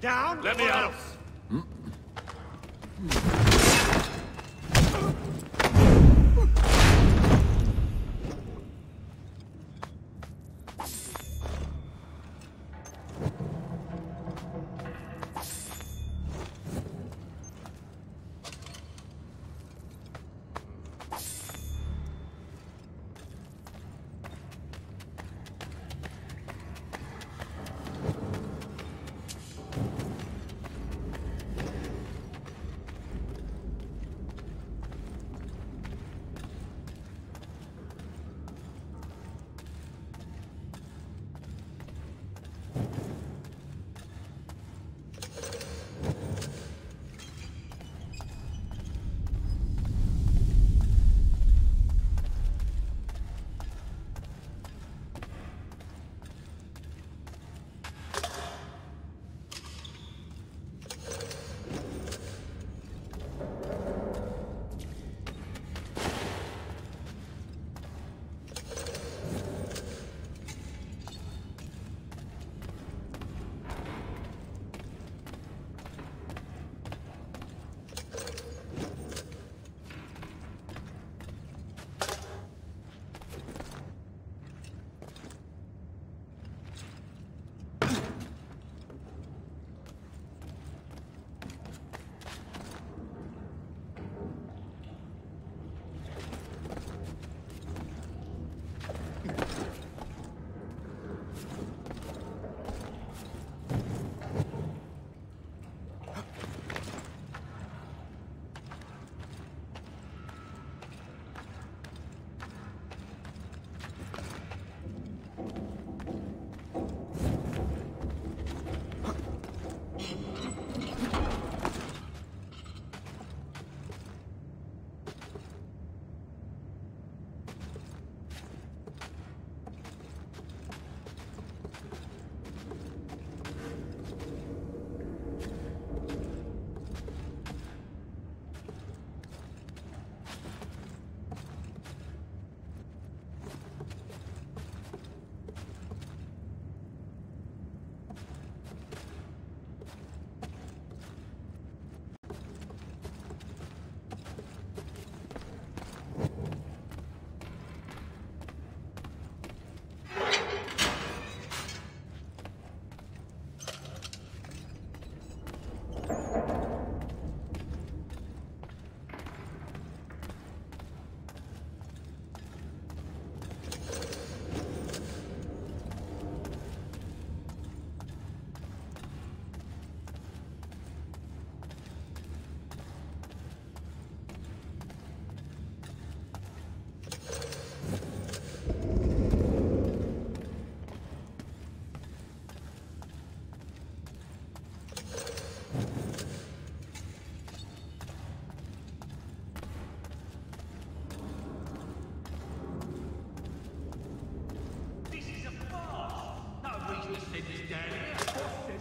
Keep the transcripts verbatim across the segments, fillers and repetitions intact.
Down. Let me out.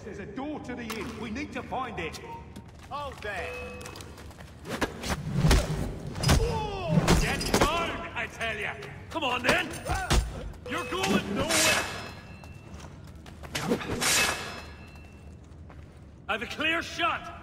There's a door to the inn. We need to find it. Hold there. Oh, get down, I tell you. Come on, then. You're going nowhere. I have a clear shot.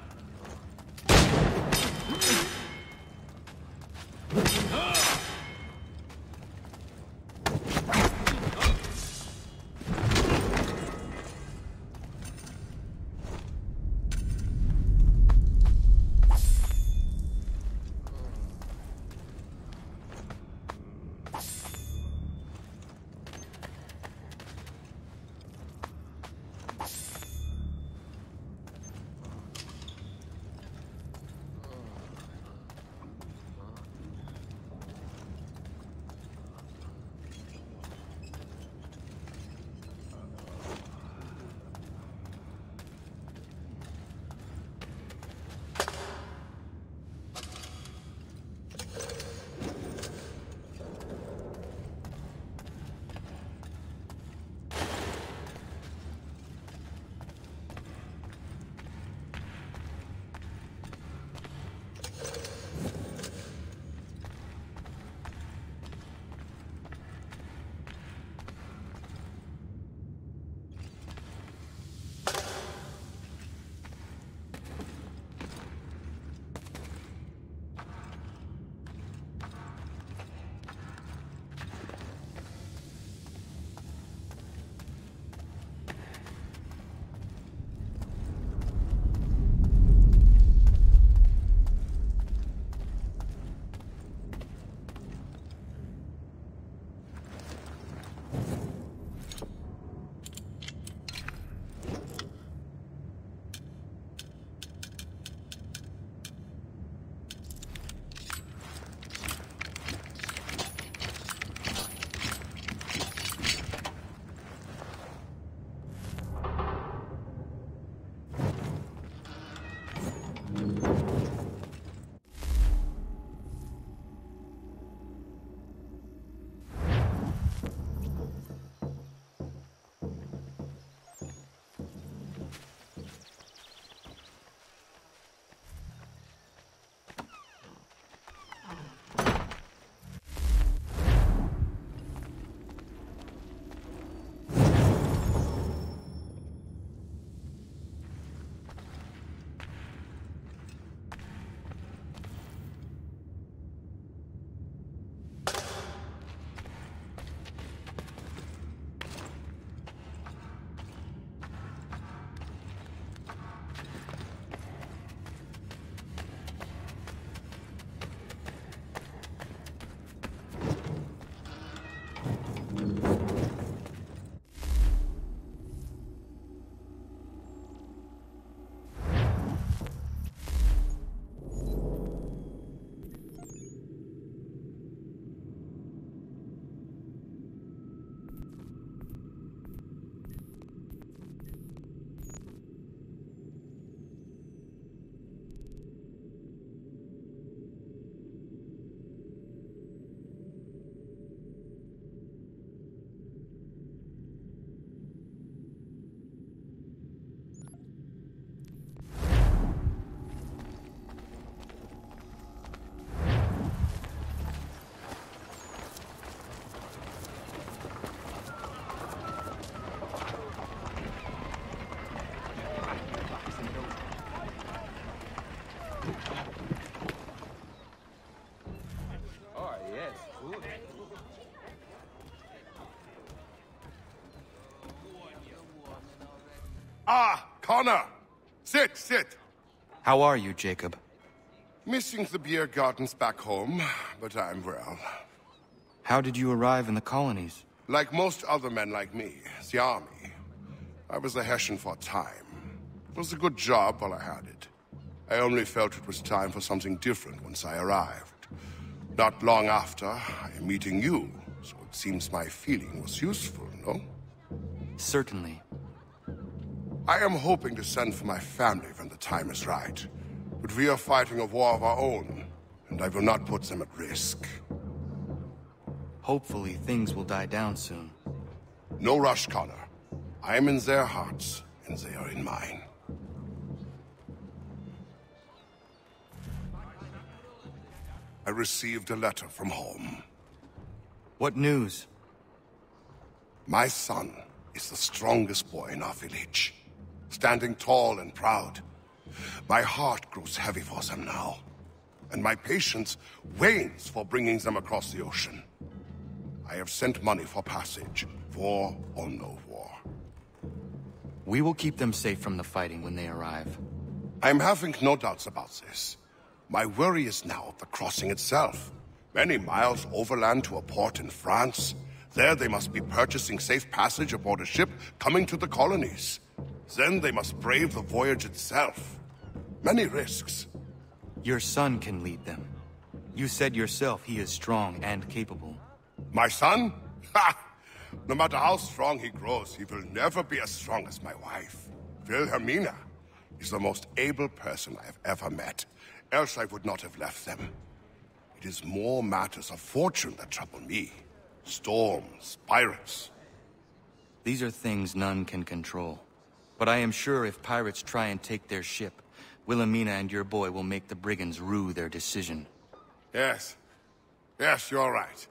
Ah, Connor! Sit, sit! How are you, Jacob? Missing the beer gardens back home, but I'm well. How did you arrive in the colonies? Like most other men like me, the army. I was a Hessian for a time. It was a good job while I had it. I only felt it was time for something different once I arrived. Not long after, I am meeting you, so it seems my feeling was useful, no? Certainly. I am hoping to send for my family when the time is right. But we are fighting a war of our own, and I will not put them at risk. Hopefully, things will die down soon. No rush, Connor. I am in their hearts, and they are in mine. I received a letter from home. What news? My son is the strongest boy in our village, standing tall and proud. My heart grows heavy for them now, and my patience wanes for bringing them across the ocean. I have sent money for passage, war or no war. We will keep them safe from the fighting when they arrive. I am having no doubts about this. My worry is now the crossing itself. Many miles overland to a port in France. There they must be purchasing safe passage aboard a ship coming to the colonies. Then they must brave the voyage itself. Many risks. Your son can lead them. You said yourself he is strong and capable. My son? Ha! No matter how strong he grows, he will never be as strong as my wife. Wilhelmina is the most able person I have ever met. Else I would not have left them. It is more matters of fortune that trouble me. Storms, pirates. These are things none can control. But I am sure if pirates try and take their ship, Wilhelmina and your boy will make the brigands rue their decision. Yes. Yes, you're right.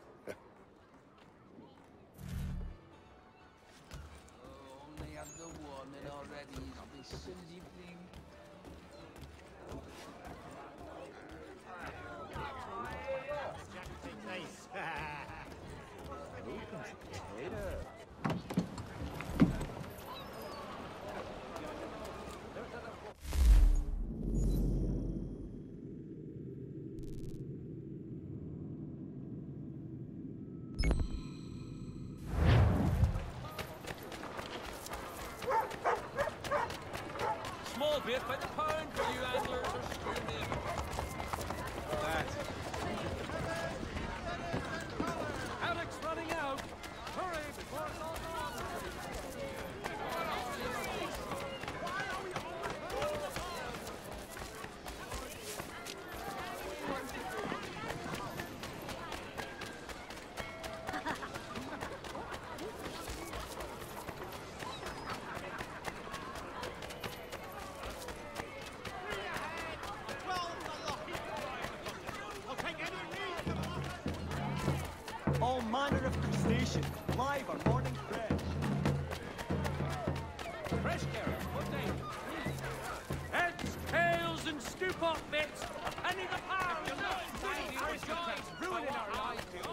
Live or morning fresh. Fresh carrot, what name? Heads, tails, and stoop off bits. A penny the pound. You're not fighting our joys, ruining our lives. Nah.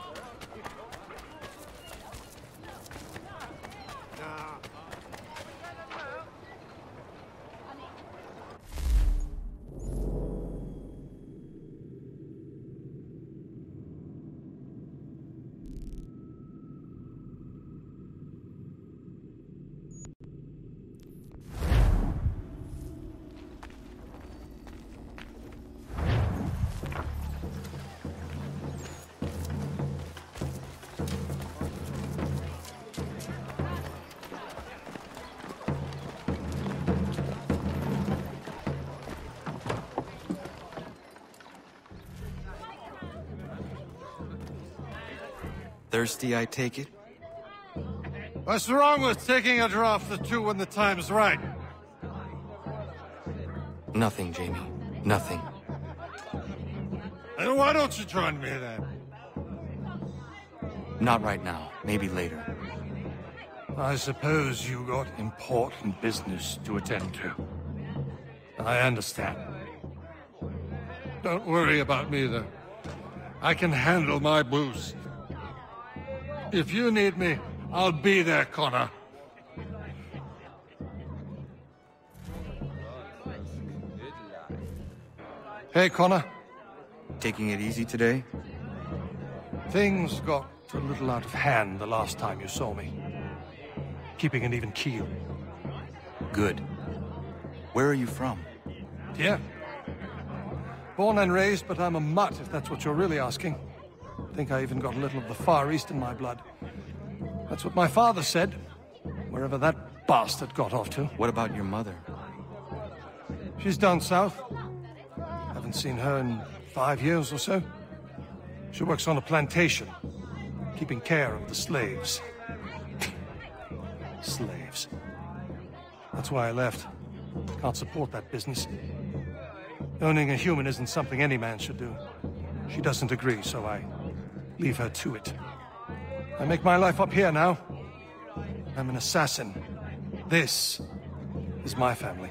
Thirsty, I take it? What's wrong with taking a draft or two when the time's right? Nothing, Jamie. Nothing. Then why don't you join me then? Not right now. Maybe later. I suppose you got important business to attend to. I understand. Don't worry about me, though. I can handle my booze. If you need me, I'll be there, Connor. Hey, Connor. Taking it easy today? Things got a little out of hand the last time you saw me. Keeping an even keel. Good. Where are you from? Here. Born and raised, but I'm a mutt, if that's what you're really asking. I think I even got a little of the Far East in my blood. That's what my father said, wherever that bastard got off to. What about your mother? She's down south. Haven't seen her in five years or so. She works on a plantation, keeping care of the slaves. Slaves. That's why I left. Can't support that business. Owning a human isn't something any man should do. She doesn't agree, so I leave her to it. I make my life up here now. I'm an assassin. This is my family.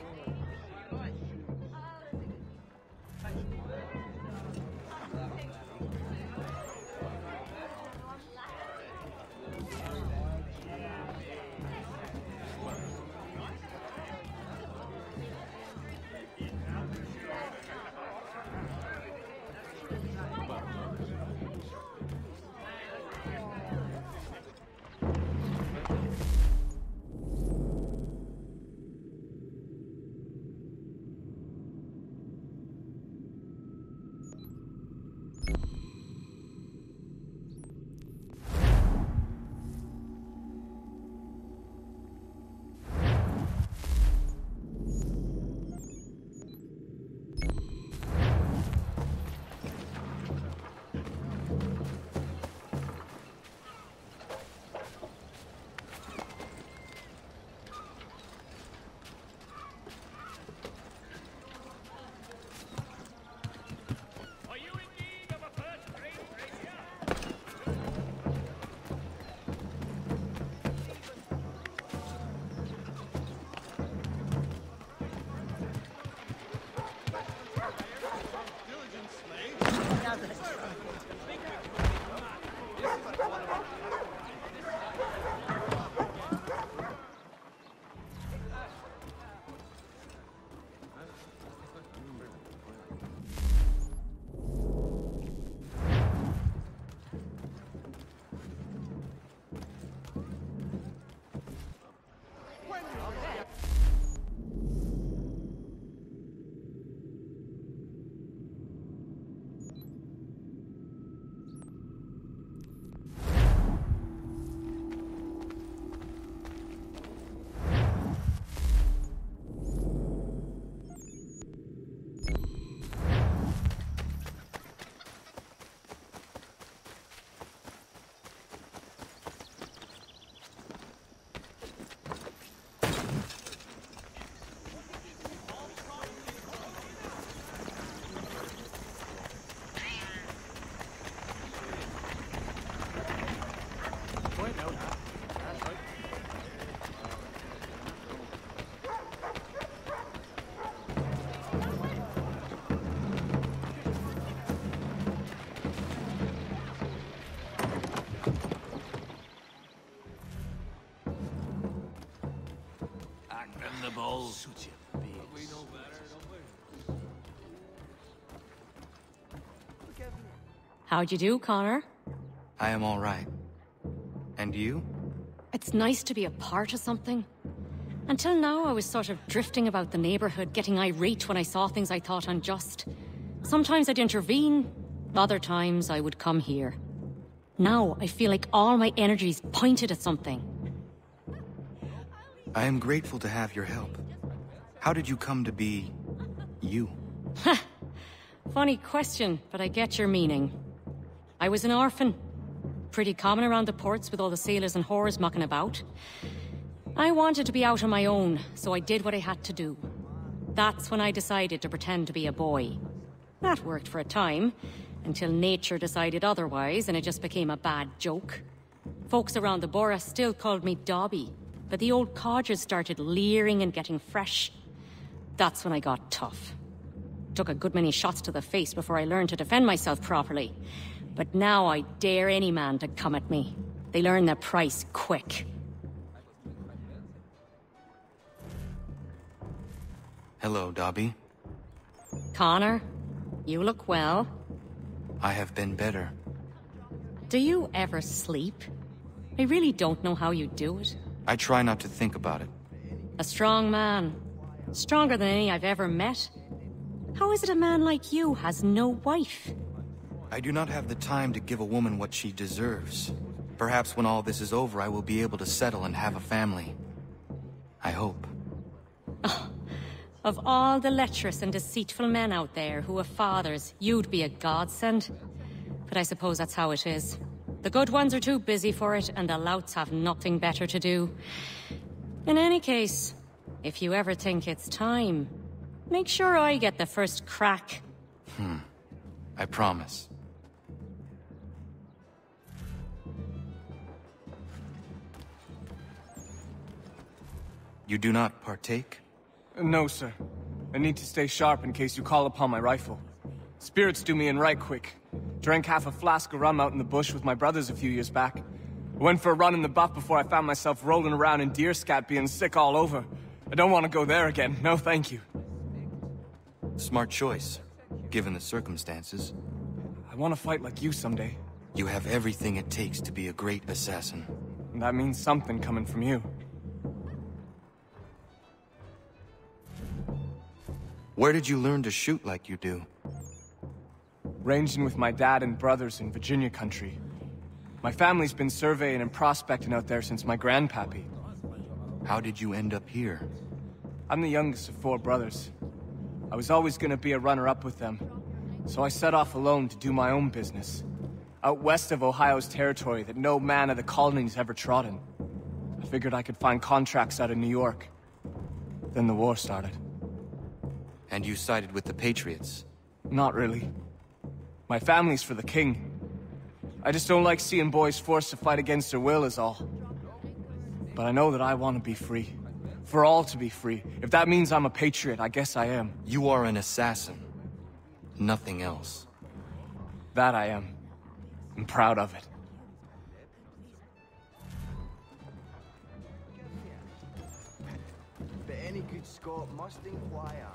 How'd you do, Connor? I am all right. And you? It's nice to be a part of something. Until now, I was sort of drifting about the neighborhood, getting irate when I saw things I thought unjust. Sometimes I'd intervene, other times I would come here. Now, I feel like all my energy's pointed at something. I am grateful to have your help. How did you come to be... you? Ha! Funny question, but I get your meaning. I was an orphan. Pretty common around the ports with all the sailors and whores mucking about. I wanted to be out on my own, so I did what I had to do. That's when I decided to pretend to be a boy. That worked for a time, until nature decided otherwise and it just became a bad joke. Folks around the borough still called me Dobby, but the old codgers started leering and getting fresh. That's when I got tough. Took a good many shots to the face before I learned to defend myself properly. But now I dare any man to come at me. They learn their price quick. Hello, Dobby. Connor, You look well. I have been better. Do you ever sleep? I really don't know how you do it. I try not to think about it. A strong man. Stronger than any I've ever met. How is it a man like you has no wife? I do not have the time to give a woman what she deserves. Perhaps when all this is over, I will be able to settle and have a family. I hope. Oh, of all the lecherous and deceitful men out there who have fathers, you'd be a godsend. But I suppose that's how it is. The good ones are too busy for it, and the louts have nothing better to do. In any case, if you ever think it's time, make sure I get the first crack. Hmm. I promise. You do not partake? No, sir. I need to stay sharp in case you call upon my rifle. Spirits do me in right quick. Drank half a flask of rum out in the bush with my brothers a few years back. Went for a run in the buff before I found myself rolling around in deer scat being sick all over. I don't want to go there again. No, thank you. Smart choice, given the circumstances. I want to fight like you someday. You have everything it takes to be a great assassin. And that means something coming from you. Where did you learn to shoot like you do? Ranging with my dad and brothers in Virginia country. My family's been surveying and prospecting out there since my grandpappy. How did you end up here? I'm the youngest of four brothers. I was always gonna be a runner-up with them. So I set off alone to do my own business. Out west of Ohio's territory that no man of the colonies ever trodden. I figured I could find contracts out in New York. Then the war started. And you sided with the Patriots? Not really. My family's for the king. I just don't like seeing boys forced to fight against their will is all. But I know that I want to be free. For all to be free. If that means I'm a patriot, I guess I am. You are an assassin. Nothing else. That I am. I'm proud of it. But any good Scot must inquire.